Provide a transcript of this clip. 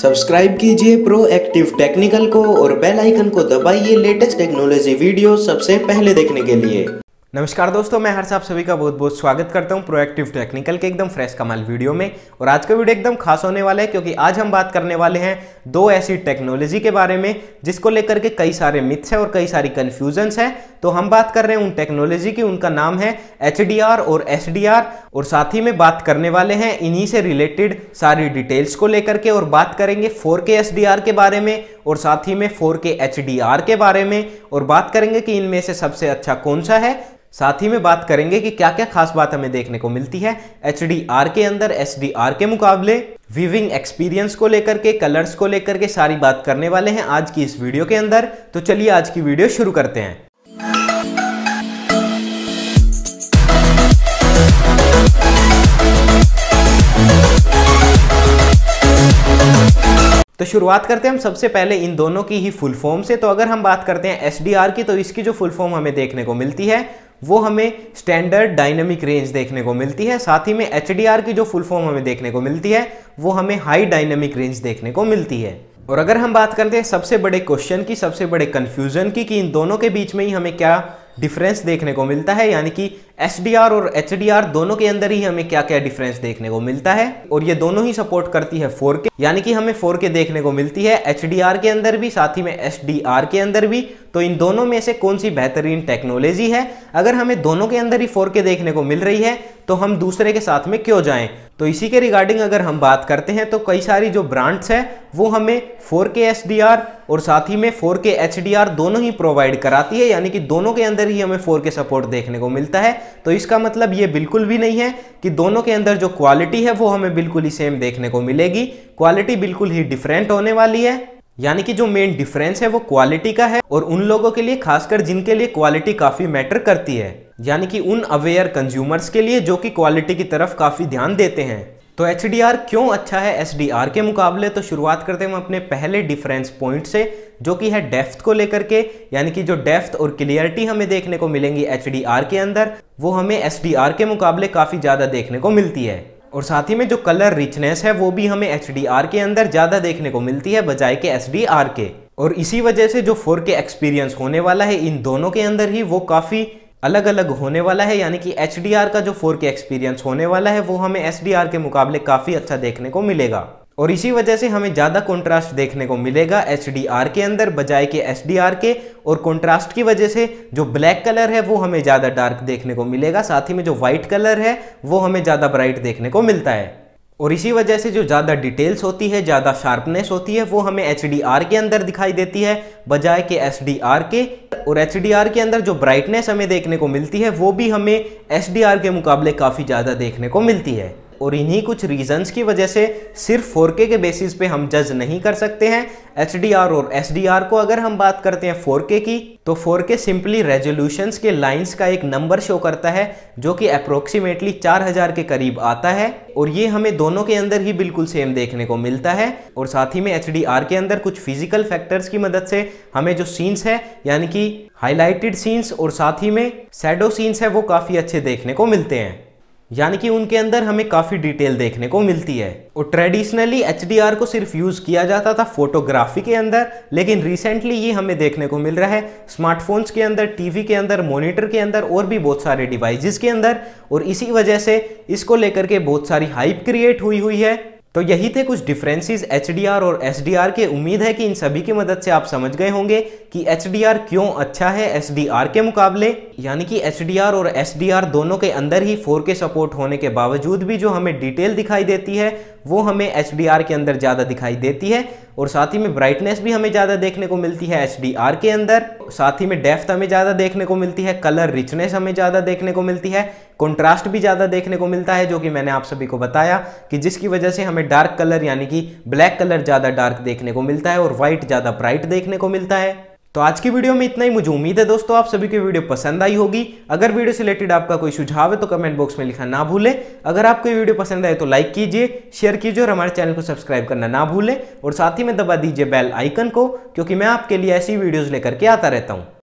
Subscribe कीजिए proactive technical को और बेल आइकन को दबाइए लेटेस्ट टेक्नोलॉजी वीडियो सबसे पहले देखने के लिए। नमस्कार दोस्तों, मैं हर्ष आप सभी का बहुत बहुत स्वागत करता हूं प्रोएक्टिव टेक्निकल के एकदम फ्रेश कमाल वीडियो में। और आज का वीडियो एकदम खास होने वाला है क्योंकि आज हम बात करने वाले हैं दो ऐसी टेक्नोलॉजी के बारे में जिसको लेकर के कई सारे मिथ्स हैं और कई सारी कन्फ्यूजन्स हैं। तो हम बात कर रहे हैं उन टेक्नोलॉजी की, उनका नाम है HDR और SDR। और साथ ही में बात करने वाले हैं इन्हीं से रिलेटेड सारी डिटेल्स को लेकर के और बात करेंगे 4K SDR के बारे में और साथ ही में 4K HDR के बारे में और बात करेंगे कि इनमें से सबसे अच्छा कौन सा है। साथ ही में बात करेंगे कि क्या क्या खास बात हमें देखने को मिलती है HDR के अंदर SDR के मुकाबले, व्यूइंग एक्सपीरियंस को लेकर के, कलर्स को लेकर के सारी बात करने वाले हैं आज की इस वीडियो के अंदर। तो चलिए आज की वीडियो शुरू करते हैं। तो शुरुआत करते हैं हम सबसे पहले इन दोनों की ही फुल फॉर्म से। तो अगर हम बात करते हैं SDR की, तो इसकी जो फुल फॉर्म हमें देखने को मिलती है वो हमें स्टैंडर्ड डायनेमिक रेंज देखने को मिलती है। साथ ही में HDR की जो फुल फॉर्म हमें देखने को मिलती है वो हमें हाई डायनेमिक रेंज देखने को मिलती है। और अगर हम बात करते हैं सबसे बड़े क्वेश्चन की, सबसे बड़े कन्फ्यूजन की कि इन दोनों के बीच में ही हमें क्या डिफरेंस देखने को मिलता है, यानी कि SDR और HDR दोनों के अंदर ही हमें क्या क्या डिफरेंस देखने को मिलता है। और ये दोनों ही सपोर्ट करती है 4K, यानी कि हमें 4K देखने को मिलती है HDR के अंदर भी, साथ ही में SDR के अंदर भी। तो इन दोनों में से कौन सी बेहतरीन टेक्नोलॉजी है? अगर हमें दोनों के अंदर ही 4K देखने को मिल रही है तो हम दूसरे के साथ में क्यों जाएं? तो इसी के रिगार्डिंग अगर हम बात करते हैं तो कई सारी जो ब्रांड्स हैं वो हमें 4K SDR और साथ ही में 4K HDR दोनों ही प्रोवाइड कराती है, यानी कि दोनों के अंदर ही हमें 4K सपोर्ट देखने को मिलता है। तो इसका मतलब ये बिल्कुल भी नहीं है कि दोनों के अंदर जो क्वालिटी है वो हमें बिल्कुल ही सेम देखने को मिलेगी। क्वालिटी बिल्कुल ही डिफरेंट होने वाली है, यानी कि जो मेन डिफरेंस है वो क्वालिटी का है। और उन लोगों के लिए खासकर जिनके लिए क्वालिटी काफ़ी मैटर करती है, यानी कि उन अवेयर कंज्यूमर्स के लिए जो कि क्वालिटी की तरफ काफ़ी ध्यान देते हैं। तो HDR क्यों अच्छा है SDR के मुकाबले? तो शुरुआत करते हैं हम अपने पहले डिफरेंस पॉइंट से जो कि है डेप्थ को लेकर के, यानी कि जो डेप्थ और क्लियरिटी हमें देखने को मिलेंगी HDR के अंदर वो हमें SDR के मुकाबले काफ़ी ज़्यादा देखने को मिलती है। और साथ ही में जो कलर रिचनेस है वो भी हमें HDR के अंदर ज़्यादा देखने को मिलती है बजाय के SDR के। और इसी वजह से जो 4K एक्सपीरियंस होने वाला है इन दोनों के अंदर ही वो काफ़ी अलग अलग होने वाला है, यानी कि HDR का जो 4K एक्सपीरियंस होने वाला है वो हमें SDR के मुकाबले काफ़ी अच्छा देखने को मिलेगा। और इसी वजह से हमें ज़्यादा कॉन्ट्रास्ट देखने को मिलेगा HDR के अंदर बजाय के SDR के। और कॉन्ट्रास्ट की वजह से जो ब्लैक कलर है वो हमें ज़्यादा डार्क देखने को मिलेगा, साथ ही में जो वाइट कलर है वो हमें ज़्यादा ब्राइट देखने को मिलता है। और इसी वजह से जो ज़्यादा डिटेल्स होती है, ज़्यादा शार्पनेस होती है वो हमें HDR के अंदर दिखाई देती है बजाय के SDR के। और HDR के अंदर जो ब्राइटनेस हमें देखने को मिलती है वो भी हमें SDR के मुकाबले काफ़ी ज़्यादा देखने को मिलती है। और इन्हीं कुछ रीजंस की वजह से सिर्फ 4K के बेसिस पे हम जज नहीं कर सकते हैं HDR और SDR को। अगर हम बात करते हैं 4K की, तो 4K सिंपली रेजोल्यूशंस के लाइंस का एक नंबर शो करता है जो कि अप्रोक्सीमेटली 4000 के करीब आता है। और ये हमें दोनों के अंदर ही बिल्कुल सेम देखने को मिलता है। और साथ ही में HDR के अंदर कुछ फिजिकल फैक्टर्स की मदद से हमें जो सीन्स है, यानी कि हाईलाइटेड सीन्स और साथ ही में शैडो सीन्स है वो काफ़ी अच्छे देखने को मिलते हैं, यानी कि उनके अंदर हमें काफ़ी डिटेल देखने को मिलती है। और ट्रेडिशनली HDR को सिर्फ यूज़ किया जाता था फोटोग्राफी के अंदर, लेकिन रिसेंटली ये हमें देखने को मिल रहा है स्मार्टफोन्स के अंदर, टीवी के अंदर, मॉनिटर के अंदर और भी बहुत सारे डिवाइसेस के अंदर। और इसी वजह से इसको लेकर के बहुत सारी हाइप क्रिएट हुई है। तो यही थे कुछ डिफरेंसेस HDR और SDR के। उम्मीद है कि इन सभी की मदद से आप समझ गए होंगे कि HDR क्यों अच्छा है SDR के मुकाबले, यानी कि HDR और SDR दोनों के अंदर ही 4K सपोर्ट होने के बावजूद भी जो हमें डिटेल दिखाई देती है वो हमें HDR के अंदर ज़्यादा दिखाई देती है। और साथ ही में ब्राइटनेस भी हमें ज़्यादा देखने को मिलती है HDR के अंदर, साथ ही में डेप्थ हमें ज़्यादा देखने को मिलती है, कलर रिचनेस हमें ज़्यादा देखने को मिलती है, कॉन्ट्रास्ट भी ज़्यादा देखने को मिलता है जो कि मैंने आप सभी को बताया कि जिसकी वजह से हमें डार्क कलर यानी कि ब्लैक कलर ज़्यादा डार्क देखने को मिलता है और वाइट ज़्यादा ब्राइट देखने को मिलता है। तो आज की वीडियो में इतना ही। मुझे उम्मीद है दोस्तों आप सभी की वीडियो पसंद आई होगी। अगर वीडियो से रिलेटेड आपका कोई सुझाव है तो कमेंट बॉक्स में लिखना ना भूलें। अगर आपको ये वीडियो पसंद आए तो लाइक कीजिए, शेयर कीजिए और हमारे चैनल को सब्सक्राइब करना ना भूलें। और साथ ही में दबा दीजिए बेल आइकन को, क्योंकि मैं आपके लिए ऐसी वीडियोज़ लेकर के आता रहता हूँ।